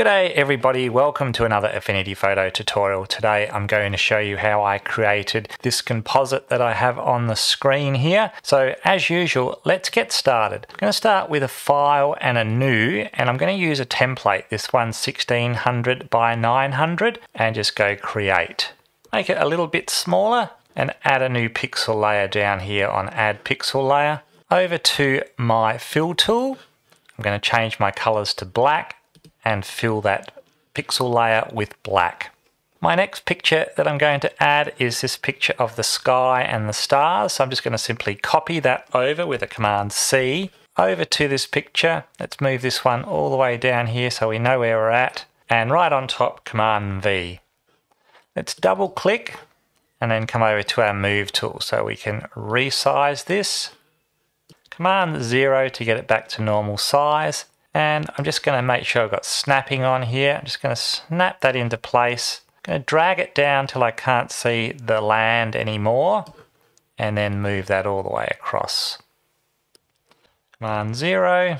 G'day everybody, welcome to another Affinity Photo tutorial. Today I'm going to show you how I created this composite that I have on the screen here. So as usual, let's get started. I'm going to start with a file and a new, and I'm going to use a template, this one's 1600 by 900, and just go create. Make it a little bit smaller and add a new pixel layer down here on add pixel layer. Over to my fill tool, I'm going to change my colors to black and fill that pixel layer with black. My next picture that I'm going to add is this picture of the sky and the stars. So I'm just going to simply copy that over with a command C over to this picture. Let's move this one all the way down here so we know where we're at. And right on top, command V. Let's double click and then come over to our move tool so we can resize this. Command 0 to get it back to normal size. And I'm just going to make sure I've got snapping on here. I'm just going to snap that into place. I'm going to drag it down till I can't see the land anymore and then move that all the way across. Command 0.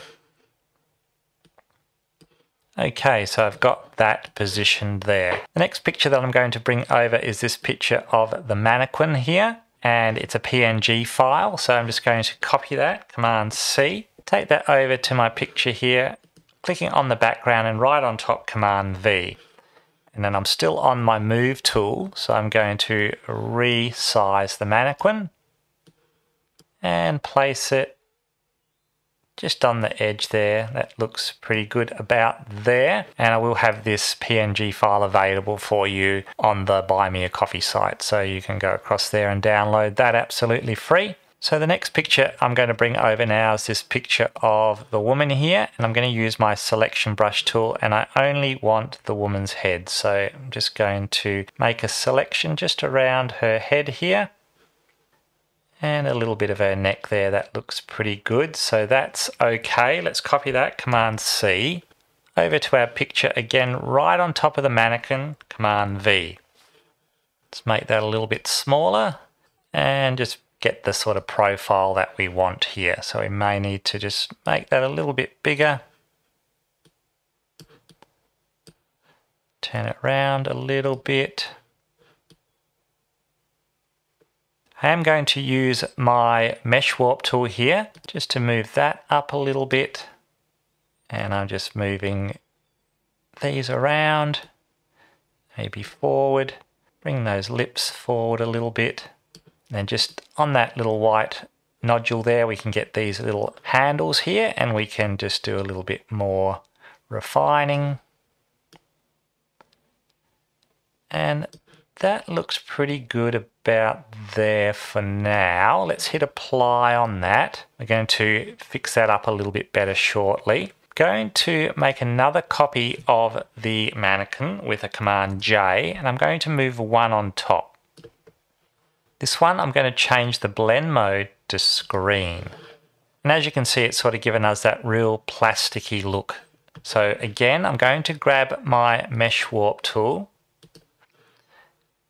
Okay, so I've got that positioned there. The next picture that I'm going to bring over is this picture of the mannequin here, and it's a PNG file, so I'm just going to copy that, Command C. Take that over to my picture here, clicking on the background and right on top Command V. And then I'm still on my move tool, so I'm going to resize the mannequin and place it just on the edge there. That looks pretty good about there. And I will have this PNG file available for you on the Buy Me a Coffee site, so you can go across there and download that absolutely free. So the next picture I'm going to bring over now is this picture of the woman here, and I'm going to use my selection brush tool, and I only want the woman's head. So I'm just going to make a selection just around her head here and a little bit of her neck there. That looks pretty good. So that's okay. Let's copy that, Command C. Over to our picture again, right on top of the mannequin, Command V. Let's make that a little bit smaller and just get the sort of profile that we want here. So we may need to just make that a little bit bigger. Turn it around a little bit. I am going to use my mesh warp tool here just to move that up a little bit. And I'm just moving these around, maybe forward. Bring those lips forward a little bit. And just on that little white nodule there, we can get these little handles here, and we can just do a little bit more refining. And that looks pretty good about there for now. Let's hit apply on that. We're going to fix that up a little bit better shortly. Going to make another copy of the mannequin with a Command J, and I'm going to move one on top. This one, I'm going to change the blend mode to screen. And as you can see, it's sort of given us that real plasticky look. So again, I'm going to grab my mesh warp tool.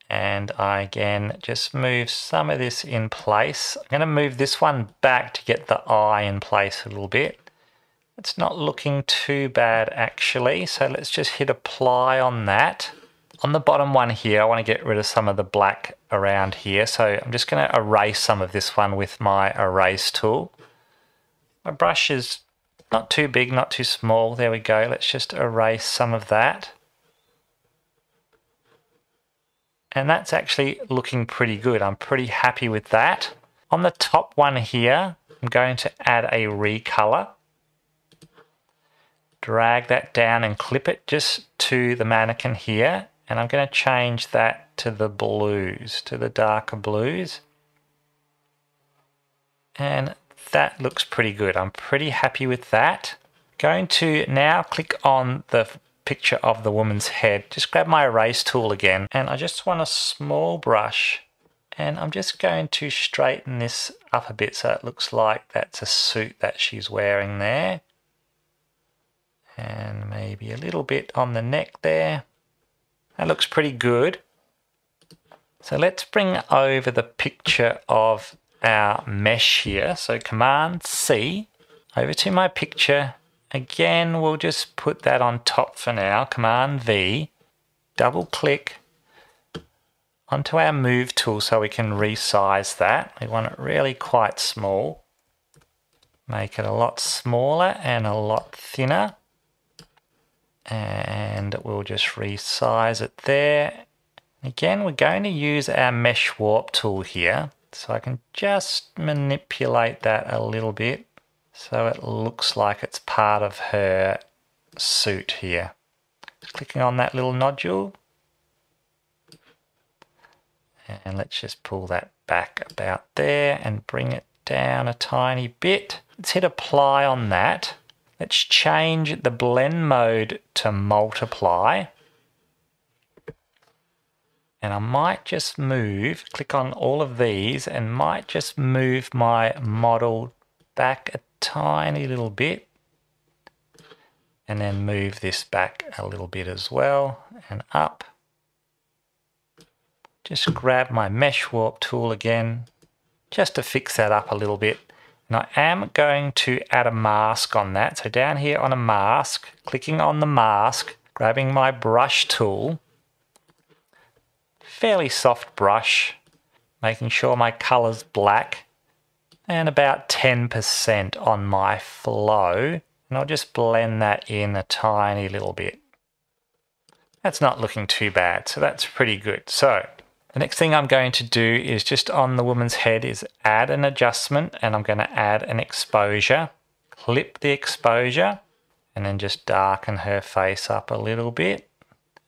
And I again, just move some of this in place. I'm going to move this one back to get the eye in place a little bit. It's not looking too bad actually. So let's just hit apply on that. On the bottom one here, I want to get rid of some of the black around here, so I'm just going to erase some of this one with my erase tool. My brush is not too big, not too small. There we go. Let's just erase some of that. And that's actually looking pretty good. I'm pretty happy with that. On the top one here, I'm going to add a recolor. Drag that down and clip it just to the mannequin here. And I'm going to change that to the blues, to the darker blues. And that looks pretty good. I'm pretty happy with that. Going to now click on the picture of the woman's head. Just grab my erase tool again. And I just want a small brush. And I'm just going to straighten this up a bit so it looks like that's a suit that she's wearing there. And maybe a little bit on the neck there. That looks pretty good. So let's bring over the picture of our mesh here. So Command C, over to my picture, Again, we'll just put that on top for now. Command V, double click onto our move tool so we can resize that. We want it really quite small. Make it a lot smaller and a lot thinner. And we'll just resize it there. Again, we're going to use our mesh warp tool here. So I can just manipulate that a little bit so it looks like it's part of her suit here. Clicking on that little nodule. And let's just pull that back about there and bring it down a tiny bit. Let's hit apply on that. Let's change the blend mode to multiply. And I might just move, click on all of these, and might just move my model back a tiny little bit. And then move this back a little bit as well, and up. Just grab my mesh warp tool again, just to fix that up a little bit. And I am going to add a mask on that. So down here on a mask, clicking on the mask, grabbing my brush tool, fairly soft brush, making sure my colour's black, and about 10% on my flow. And I'll just blend that in a tiny little bit. That's not looking too bad, so that's pretty good. So the next thing I'm going to do is just on the woman's head is add an adjustment, and I'm going to add an exposure. Clip the exposure and then just darken her face up a little bit.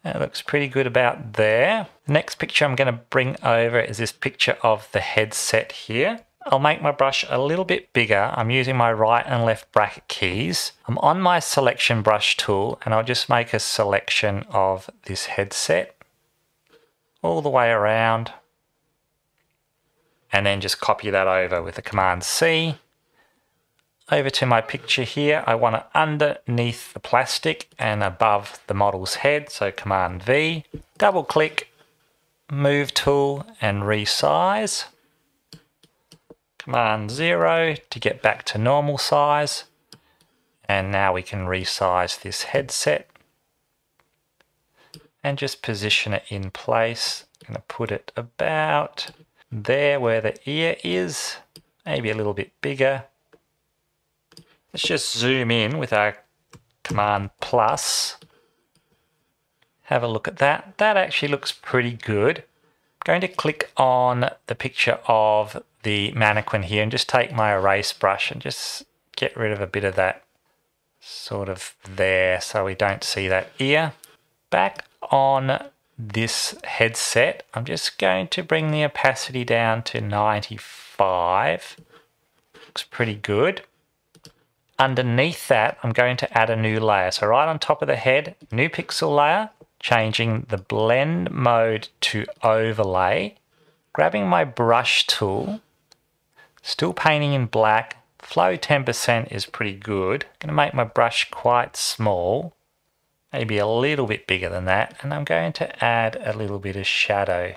That looks pretty good about there. The next picture I'm going to bring over is this picture of the headset here. I'll make my brush a little bit bigger. I'm using my right and left bracket keys. I'm on my selection brush tool and I'll just make a selection of this headset all the way around and then just copy that over with a command C. Over to my picture here, I want it underneath the plastic and above the model's head, so command V, double click, move tool and resize. Command 0 to get back to normal size, and now we can resize this headset and just position it in place. I'm going to put it about there where the ear is, maybe a little bit bigger. Let's just zoom in with our command plus. Have a look at that. That actually looks pretty good. I'm going to click on the picture of the mannequin here and just take my erase brush and just get rid of a bit of that sort of there so we don't see that ear. Back on this headset, I'm just going to bring the opacity down to 95. Looks pretty good. Underneath that, I'm going to add a new layer. So right on top of the head, new pixel layer, changing the blend mode to overlay, grabbing my brush tool, still painting in black, flow 10% is pretty good. I'm going to make my brush quite small, maybe a little bit bigger than that, and I'm going to add a little bit of shadow.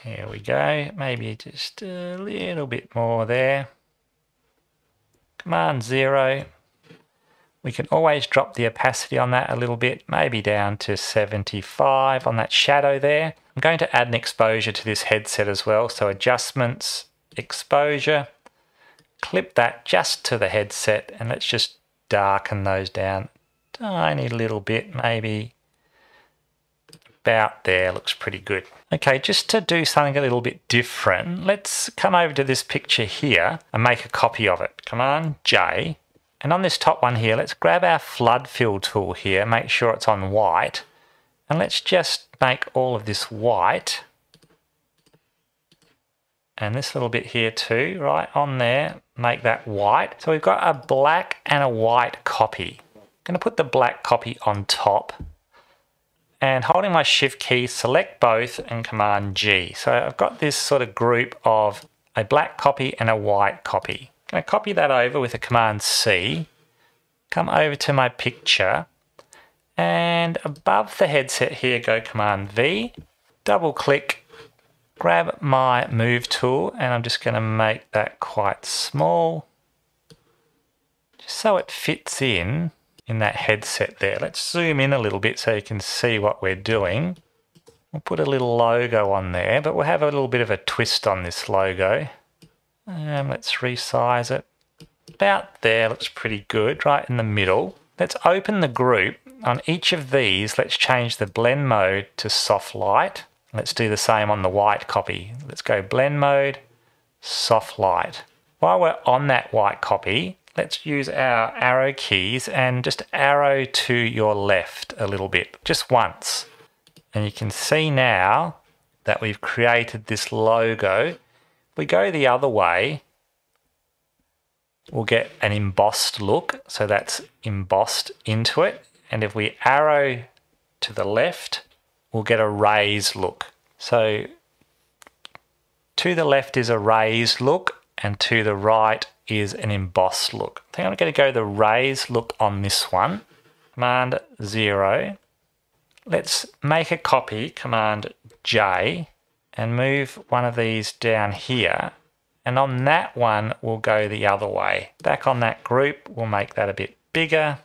Here we go, maybe just a little bit more there. Command 0. We can always drop the opacity on that a little bit, maybe down to 75 on that shadow there. I'm going to add an exposure to this headset as well, so adjustments, exposure, clip that just to the headset, and let's just darken those down a tiny little bit, maybe. About there, looks pretty good. Okay, just to do something a little bit different, let's come over to this picture here and make a copy of it. Command J, and on this top one here, let's grab our flood fill tool here, make sure it's on white, and let's just make all of this white. And this little bit here too, right on there, make that white. So we've got a black and a white copy. I'm going to put the black copy on top. And holding my shift key, select both and command G. So I've got this sort of group of a black copy and a white copy. I'm going to copy that over with a command C, come over to my picture, and above the headset here go command V, double click, grab my move tool, and I'm just going to make that quite small. just so it fits in that headset there. Let's zoom in a little bit so you can see what we're doing. We'll put a little logo on there, but we'll have a little bit of a twist on this logo. Let's resize it. About there looks pretty good, right in the middle. Let's open the group. On each of these, let's change the blend mode to soft light. Let's do the same on the white copy. Let's go blend mode, soft light. While we're on that white copy, let's use our arrow keys and just arrow to your left a little bit, just once. And you can see now that we've created this logo. If we go the other way, we'll get an embossed look. So that's embossed into it. And if we arrow to the left, we'll get a raised look. So to the left is a raised look and to the right is an embossed look. I think I'm going to go the raised look on this one. Command 0. Let's make a copy, Command J, and move one of these down here. And on that one, we'll go the other way. Back on that group, we'll make that a bit bigger.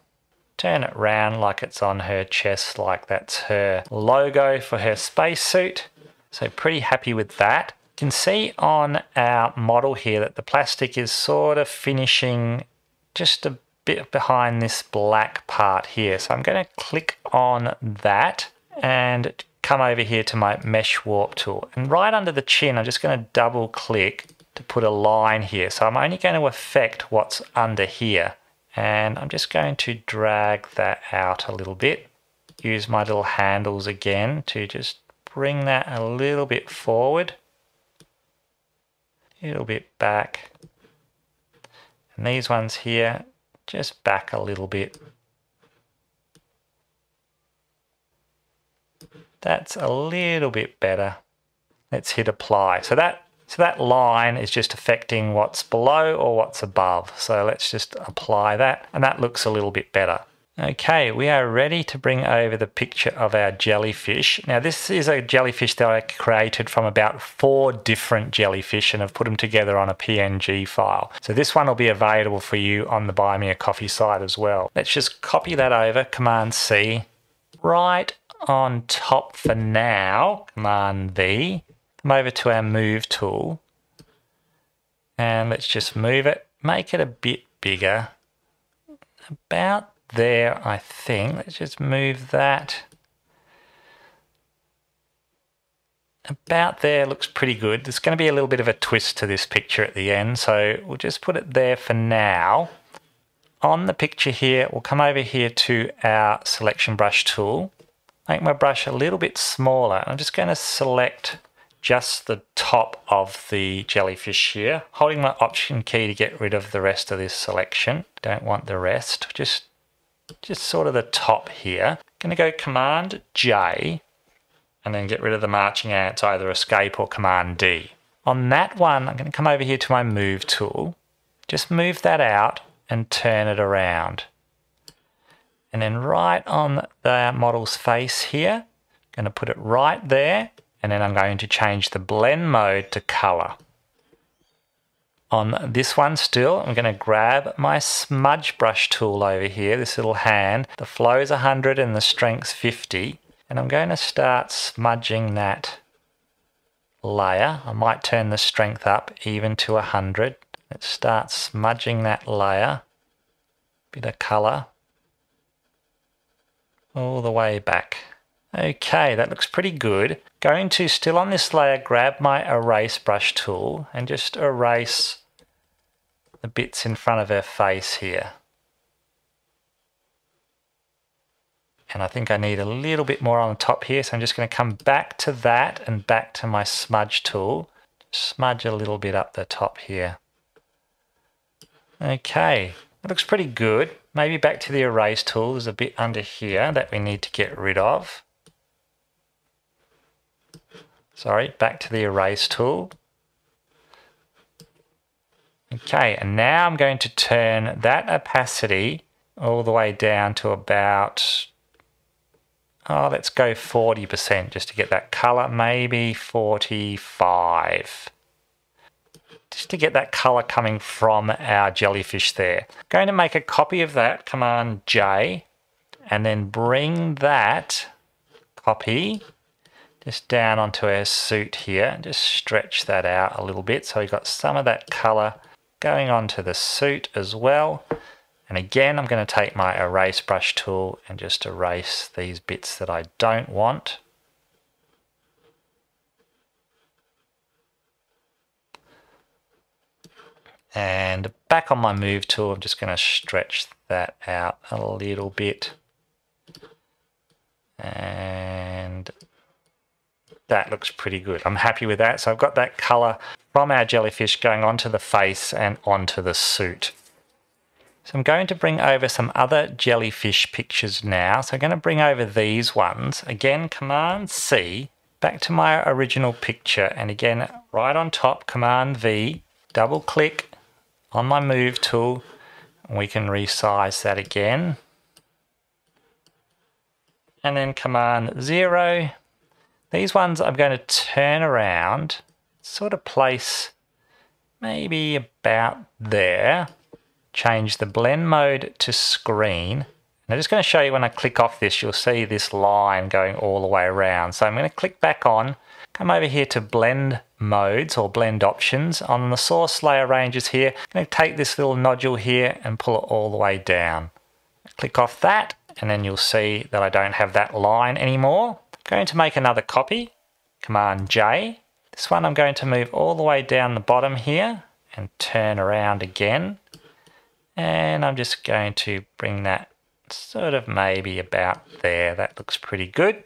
Turn it round like it's on her chest, like that's her logo for her spacesuit. So pretty happy with that. You can see on our model here that the plastic is sort of finishing just a bit behind this black part here. So I'm going to click on that and come over here to my mesh warp tool. And right under the chin, I'm just going to double click to put a line here. So I'm only going to affect what's under here. And I'm just going to drag that out a little bit. Use my little handles again to just bring that a little bit forward. A little bit back, and these ones here just back a little bit. That's a little bit better. Let's hit apply. So that line is just affecting what's below or what's above. So let's just apply that, and that looks a little bit better. Okay, we are ready to bring over the picture of our jellyfish. Now this is a jellyfish that I created from about 4 different jellyfish and I've put them together on a PNG file. So this one will be available for you on the Buy Me a Coffee site as well. Let's just copy that over, Command C. Right on top for now, Command V. Come over to our Move tool and let's just move it, make it a bit bigger. About there, I think. Let's just move that. About there looks pretty good. There's going to be a little bit of a twist to this picture at the end, so we'll just put it there for now. On the picture here, we'll come over here to our selection brush tool. Make my brush a little bit smaller. I'm just going to select just the top of the jellyfish here, holding my Option key to get rid of the rest of this selection. Don't want the rest, just sort of the top here. Going to go Command J and then get rid of the marching ants, either Escape or Command D. On that one, I'm going to come over here to my Move tool, just move that out and turn it around. And then right on the model's face here, going to put it right there. And then I'm going to change the blend mode to color. On this one still, I'm going to grab my smudge brush tool over here, this little hand. The flow's 100 and the strength's 50. And I'm going to start smudging that layer. I might turn the strength up even to 100. Let's start smudging that layer. Bit of color. All the way back. Okay, that looks pretty good. Going to, still on this layer, grab my erase brush tool and just erase the bits in front of her face here. And I think I need a little bit more on the top here, so I'm just going to come back to that and back to my smudge tool. Smudge a little bit up the top here. Okay, that looks pretty good. Maybe back to the erase tool. There's a bit under here that we need to get rid of. Sorry, back to the erase tool. Okay, and now I'm going to turn that opacity all the way down to about, oh, let's go 40% just to get that color, maybe 45. just to get that color coming from our jellyfish there. Going to make a copy of that, Command J, and then bring that copy just down onto our suit here and just stretch that out a little bit so we've got some of that color going onto the suit as well. And again, I'm going to take my erase brush tool and just erase these bits that I don't want. And back on my move tool, I'm just going to stretch that out a little bit. And that looks pretty good. I'm happy with that. So I've got that color from our jellyfish going onto the face and onto the suit. So I'm going to bring over some other jellyfish pictures now. So I'm going to bring over these ones. Again, Command C, back to my original picture. And again, right on top, Command V, double click on my move tool. And we can resize that again. And then Command 0. These ones I'm going to turn around, sort of place maybe about there, change the blend mode to screen. And I'm just going to show you when I click off this, you'll see this line going all the way around. So I'm going to click back on, come over here to blend modes or blend options. On the source layer ranges here, I'm going to take this little nodule here and pull it all the way down. Click off that, and then you'll see that I don't have that line anymore. Going to make another copy, Command J. This one I'm going to move all the way down the bottom here and turn around again. And I'm just going to bring that sort of maybe about there. That looks pretty good.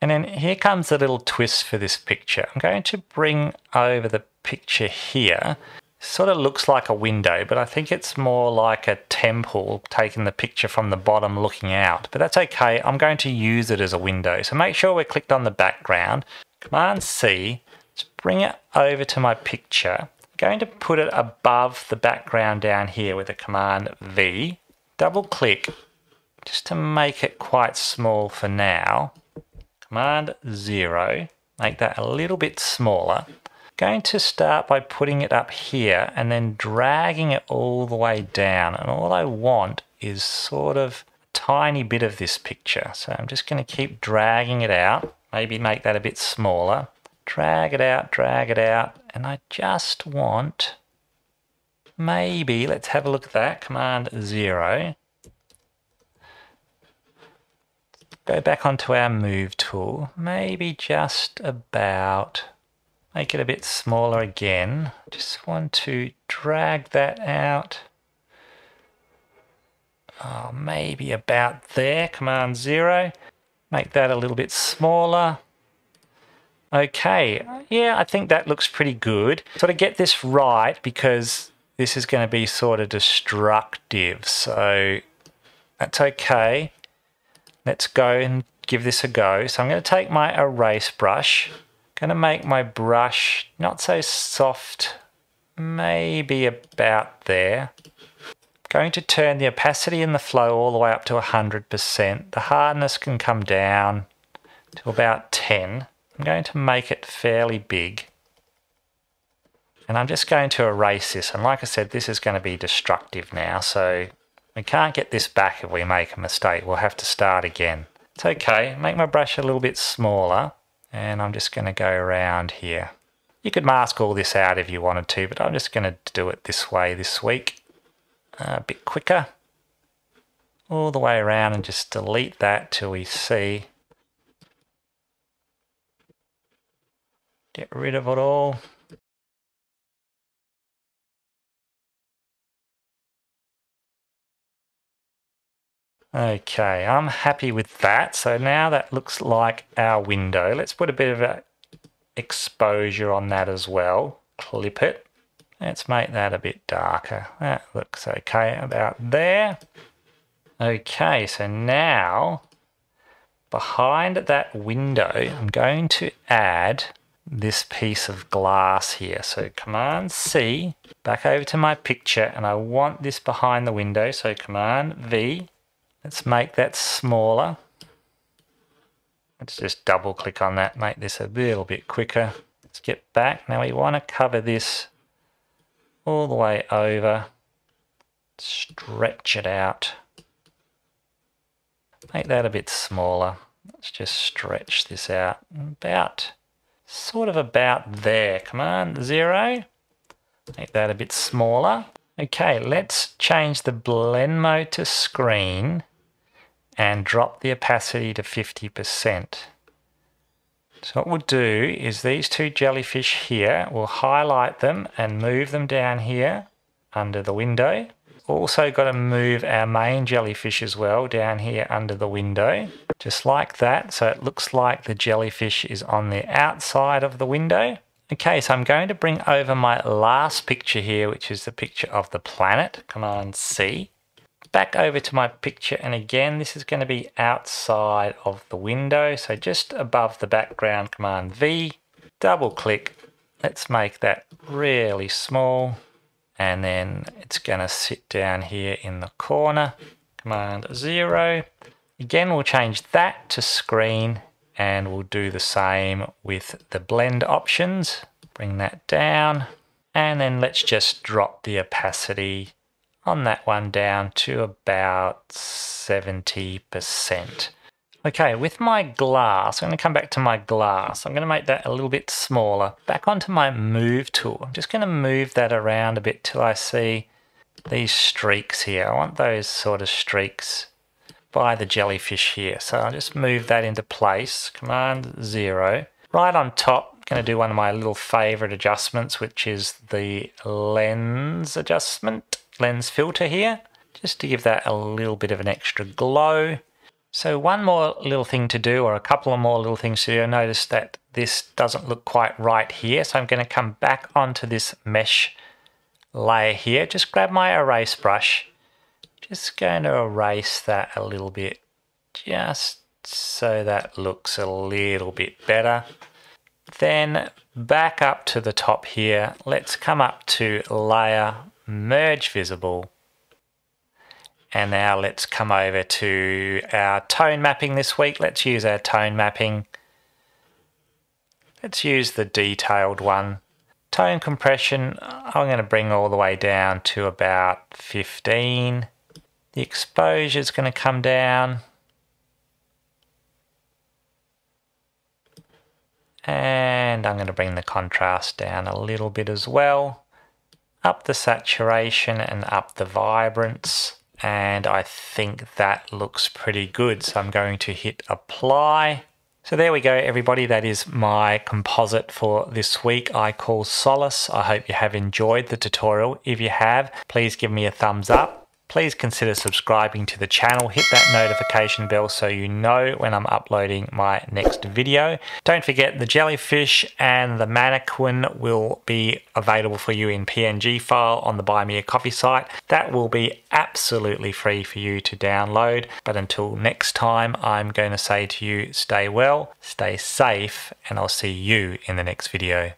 And then here comes a little twist for this picture. I'm going to bring over the picture here. Sort of looks like a window, but I think it's more like a temple, taking the picture from the bottom looking out. But that's okay, I'm going to use it as a window. So make sure we're clicked on the background. Command C, just bring it over to my picture. I'm going to put it above the background down here with a Command V. Double click, just to make it quite small for now. Command 0, make that a little bit smaller. Going to start by putting it up here and then dragging it all the way down, and all I want is sort of a tiny bit of this picture, so I'm just going to keep dragging it out, maybe make that a bit smaller, drag it out, and I just want, maybe, let's have a look at that, Command 0, go back onto our move tool, maybe just about, make it a bit smaller again. Just want to drag that out. Oh, maybe about there. Command 0. Make that a little bit smaller. Okay. Yeah, I think that looks pretty good. Sort of get this right because this is going to be sort of destructive. So that's okay. Let's go and give this a go. So I'm going to take my erase brush. Going to make my brush not so soft, maybe about there. Going to turn the opacity and the flow all the way up to 100%. The hardness can come down to about 10. I'm going to make it fairly big. And I'm just going to erase this. And like I said, this is going to be destructive now. So we can't get this back if we make a mistake. We'll have to start again. It's okay. Make my brush a little bit smaller. And I'm just going to go around here. You could mask all this out if you wanted to, but I'm just going to do it this way this week. A bit quicker. All the way around and just delete that till we see. Get rid of it all. Okay, I'm happy with that. So now that looks like our window. Let's put a bit of a exposure on that as well. Clip it. Let's make that a bit darker. That looks okay about there. Okay, so now behind that window, I'm going to add this piece of glass here. So Command C, back over to my picture, and I want this behind the window. So Command V. Let's make that smaller. Let's just double click on that, make this a little bit quicker. Let's get back. Now we want to cover this all the way over. Stretch it out. Make that a bit smaller. Let's just stretch this out. About, sort of about there. Command 0. Make that a bit smaller. Okay, let's change the blend mode to screen and drop the opacity to 50%. So what we'll do is these two jellyfish here, we'll highlight them and move them down here under the window. Also got to move our main jellyfish as well down here under the window, just like that, so it looks like the jellyfish is on the outside of the window. Okay, so I'm going to bring over my last picture here, which is the picture of the planet, Command C. Back over to my picture, and again, this is going to be outside of the window, so just above the background, Command V, double click. Let's make that really small, and then it's going to sit down here in the corner, Command 0. Again, we'll change that to screen. And we'll do the same with the blend options. Bring that down. And then let's just drop the opacity on that one down to about 70%. Okay, with my glass, I'm going to come back to my glass. I'm going to make that a little bit smaller. Back onto my move tool. I'm just going to move that around a bit till I see these streaks here. I want those sort of streaks by the jellyfish here. So I'll just move that into place, Command 0. Right on top, I'm going to do one of my little favorite adjustments, which is the lens adjustment, lens filter here, just to give that a little bit of an extra glow. So one more little thing to do, or a couple of more little things to do. I notice that this doesn't look quite right here. So I'm going to come back onto this mesh layer here. Just grab my erase brush. Just going to erase that a little bit, just so that looks a little bit better. Then back up to the top here. Let's come up to Layer, Merge Visible. And now let's come over to our tone mapping this week. Let's use our tone mapping. Let's use the detailed one. Tone compression, I'm going to bring all the way down to about 15. The exposure is going to come down, and I'm going to bring the contrast down a little bit as well, up the saturation and up the vibrance, and I think that looks pretty good. So I'm going to hit apply. So there we go, everybody. That is my composite for this week. I call Solace. I hope you have enjoyed the tutorial. If you have, please give me a thumbs up. Please consider subscribing to the channel. Hit that notification bell so you know when I'm uploading my next video. Don't forget the jellyfish and the mannequin will be available for you in PNG file on the Buy Me a Coffee site. That will be absolutely free for you to download. But until next time, I'm going to say to you, stay well, stay safe, and I'll see you in the next video.